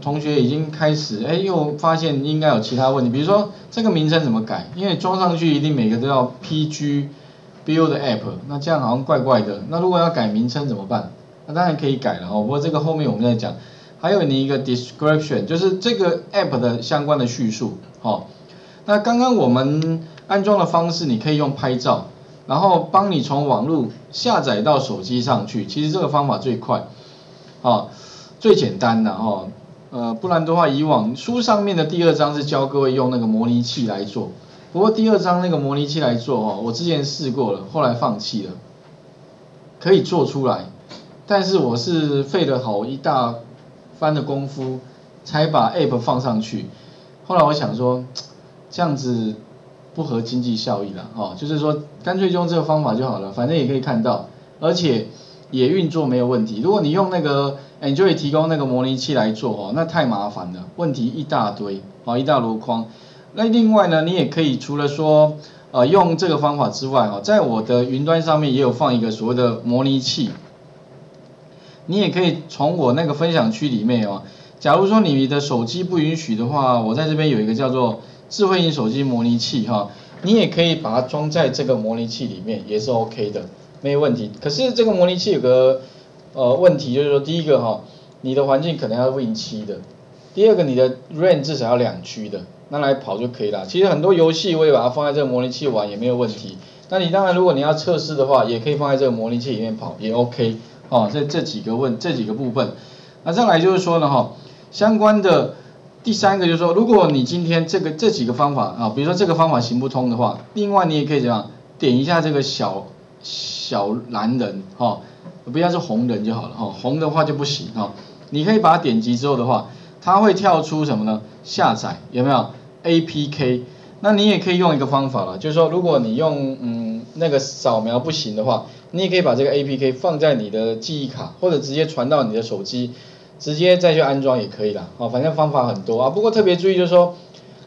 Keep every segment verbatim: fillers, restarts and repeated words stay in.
同学已经开始，哎，又发现应该有其他问题，比如说这个名称怎么改？因为装上去一定每个都要 P G Build App， 那这样好像怪怪的。那如果要改名称怎么办？那当然可以改了哦，不过这个后面我们再讲。还有你一个 description， 就是这个 app 的相关的叙述。哦，那刚刚我们安装的方式，你可以用拍照，然后帮你从网络下载到手机上去。其实这个方法最快，哦，最简单的哦。呃，不然的话，以往书上面的第二章是教各位用那个模拟器来做，不过第二章那个模拟器来做哦，我之前试过了，后来放弃了。可以做出来，但是我是费了好一大番的功夫才把 app 放上去。后来我想说，这样子不合经济效益啦，哦，就是说干脆用这个方法就好了，反正也可以看到，而且也运作没有问题。如果你用那个 Android 提供那个模拟器来做哦，那太麻烦了，问题一大堆，哦，一大箩筐。那另外呢，你也可以除了说呃用这个方法之外哦，在我的云端上面也有放一个所谓的模拟器，你也可以从我那个分享区里面哦，假如说你的手机不允许的话，我在这边有一个叫做智慧型手机模拟器哈，哦，你也可以把它装在这个模拟器里面，也是 OK 的，没有问题。可是这个模拟器有个呃，问题就是说，第一个哈，哦，你的环境可能要 Win 七的，第二个你的 RAM 至少要两 G 的，那来跑就可以了。其实很多游戏我也把它放在这个模拟器玩也没有问题。那你当然如果你要测试的话，也可以放在这个模拟器里面跑，也 OK。哦，这这几个问这几个部分，那再来就是说呢哈，哦，相关的第三个就是说，如果你今天这个这几个方法啊，比如说这个方法行不通的话，另外你也可以怎样点一下这个小小蓝人哈。哦，不要是红人就好了哦，红的话就不行哦。你可以把它点击之后的话，它会跳出什么呢？下载有没有 A P K？ 那你也可以用一个方法了，就是说如果你用嗯那个扫描不行的话，你也可以把这个 A P K 放在你的记忆卡，或者直接传到你的手机，直接再去安装也可以啦。哦，反正方法很多啊。不过特别注意就是说，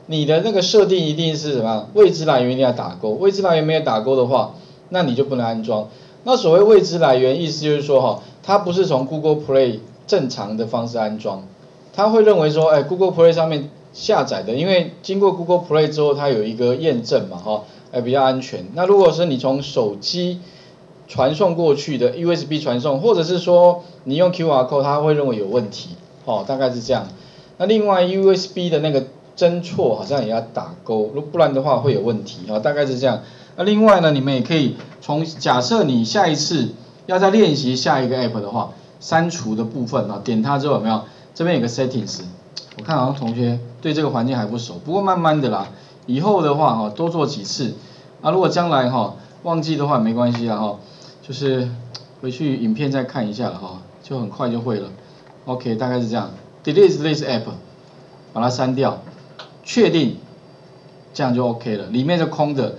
你的那个设定一定是什么？未知来源一定要打勾，未知来源没有打勾的话，那你就不能安装。那所谓未知来源，意思就是说哈，它不是从 Google Play 正常的方式安装，它会认为说，哎 ，Google Play 上面下载的，因为经过 Google Play 之后，它有一个验证嘛，哈，哎，比较安全。那如果是你从手机传送过去的 U S B 传送，或者是说你用 Q R code， 它会认为有问题，哦，大概是这样。那另外 U S B 的那个侦错好像也要打勾，如不然的话会有问题，哦，大概是这样。那另外呢，你们也可以从假设你下一次要再练习下一个 app 的话，删除的部分啊，点它之后有没有？这边有个 settings， 我看好像同学对这个环境还不熟，不过慢慢的啦，以后的话哈，多做几次啊，如果将来哈忘记的话没关系啦哈，就是回去影片再看一下了哈，就很快就会了。OK， 大概是这样 ，delete this app， 把它删掉，确定，这样就 OK 了，里面是空的。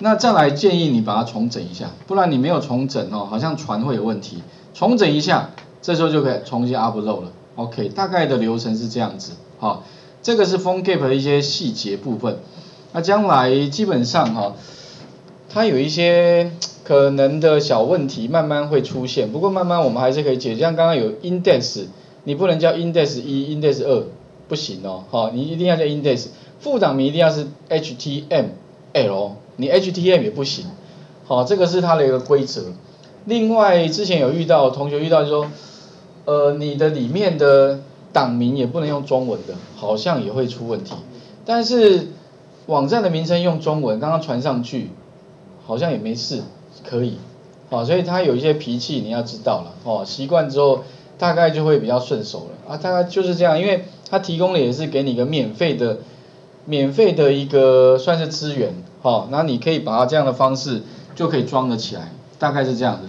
那再来建议你把它重整一下，不然你没有重整哦，好像传会有问题。重整一下，这时候就可以重新 upload 了。OK， 大概的流程是这样子。好，哦，这个是 PhoneGap 的一些细节部分。那将来基本上哈，哦，它有一些可能的小问题慢慢会出现，不过慢慢我们还是可以解决。像刚刚有 Index， 你不能叫 Index 一、Index 二，不行哦。好，哦，你一定要叫 Index， 副档名一定要是 H T M L。你 H T M 也不行，好，这个是它的一个规则。另外之前有遇到同学遇到就说，呃，你的里面的档名也不能用中文的，好像也会出问题。但是网站的名称用中文，刚刚传上去，好像也没事，可以，好，所以它有一些脾气你要知道了，哦，习惯之后大概就会比较顺手了啊，大概就是这样，因为它提供的也是给你一个免费的。免费的一个算是资源，好，那你可以把它这样的方式就可以装得起来，大概是这样子。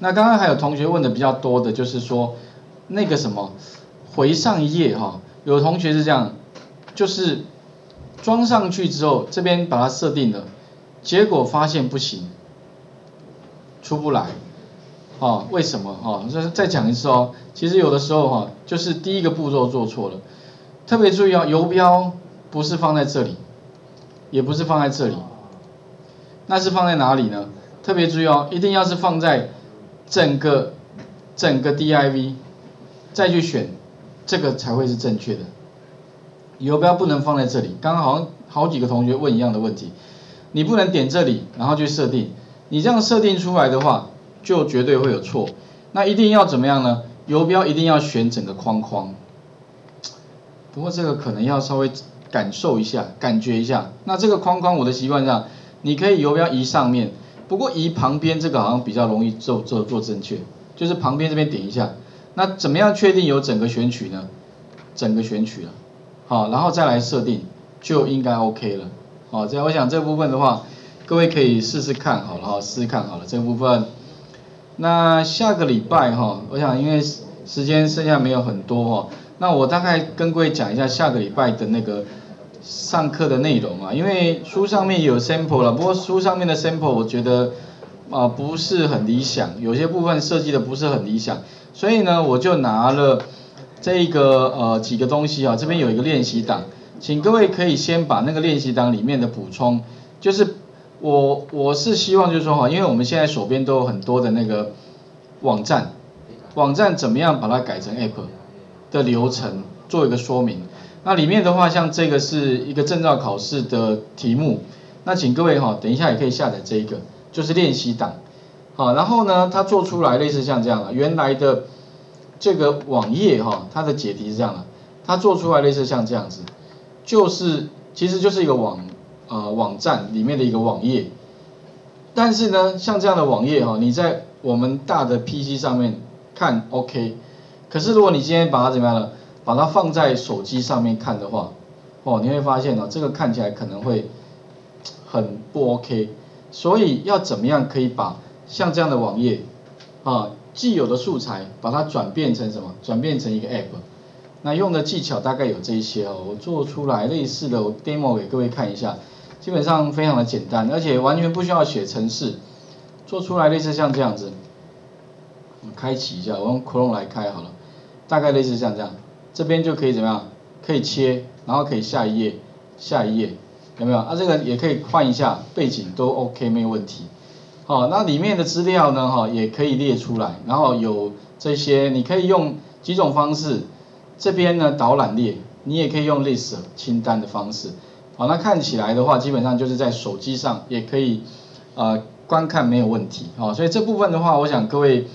那刚刚还有同学问的比较多的就是说那个什么回上一页哈，有同学是这样，就是装上去之后这边把它设定了，结果发现不行，出不来，哦，为什么？哦，再讲一次哦，其实有的时候哈，就是第一个步骤做错了，特别注意哦，游标。不是放在这里，也不是放在这里，那是放在哪里呢？特别注意哦，一定要是放在整个整个 D I V， 再去选这个才会是正确的。游标不能放在这里。刚刚好像好几个同学问一样的问题，你不能点这里，然后去设定。你这样设定出来的话，就绝对会有错。那一定要怎么样呢？游标一定要选整个框框。不过这个可能要稍微感受一下，感觉一下。那这个框框我的习惯上，你可以游标移上面，不过移旁边这个好像比较容易做做做正确，就是旁边这边点一下。那怎么样确定有整个选取呢？整个选取了，好，然后再来设定就应该 OK 了。好，这样我想这部分的话，各位可以试试看好了哈，试试看好了这部分。那下个礼拜哈，我想因为时间剩下没有很多哈，那我大概跟各位讲一下下个礼拜的那个上课的内容啊，因为书上面有 sample 了，不过书上面的 sample 我觉得啊、呃、不是很理想，有些部分设计的不是很理想，所以呢我就拿了这个呃几个东西啊，这边有一个练习档，请各位可以先把那个练习档里面的补充，就是。 我我是希望就是说哈，因为我们现在手边都有很多的那个网站，网站怎么样把它改成 app 的流程做一个说明。那里面的话，像这个是一个证照考试的题目，那请各位哈，等一下也可以下载这一个，就是练习档。好，然后呢，它做出来类似像这样的，原来的这个网页哈，它的解题是这样的，它做出来类似像这样子，就是其实就是一个网。 呃，网站里面的一个网页，但是呢，像这样的网页哈、哦，你在我们大的 P C 上面看 OK， 可是如果你今天把它怎么样了，把它放在手机上面看的话，哦，你会发现哦，这个看起来可能会很不 OK， 所以要怎么样可以把像这样的网页啊既有的素材，把它转变成什么？转变成一个 App， 那用的技巧大概有这一些哦，我做出来类似的，我 demo 给各位看一下。 基本上非常的简单，而且完全不需要写程式，做出来类似像这样子。我开启一下，我用 Chrome 来开好了，大概类似像这样，这边就可以怎么样？可以切，然后可以下一页，下一页，有没有？啊，这个也可以换一下背景都 OK 没有问题。好，那里面的资料呢，哈，也可以列出来，然后有这些，你可以用几种方式，这边呢导览列，你也可以用 list 清单的方式。 好，那看起来的话，基本上就是在手机上也可以，呃，观看没有问题。好、哦，所以这部分的话，我想各位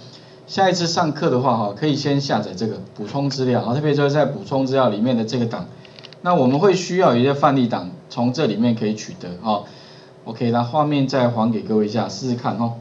下一次上课的话，哈、哦，可以先下载这个补充资料，啊，特别就是在补充资料里面的这个档，那我们会需要有一些范例档，从这里面可以取得。哈、哦、，OK， 那画面再还给各位一下，试试看哦。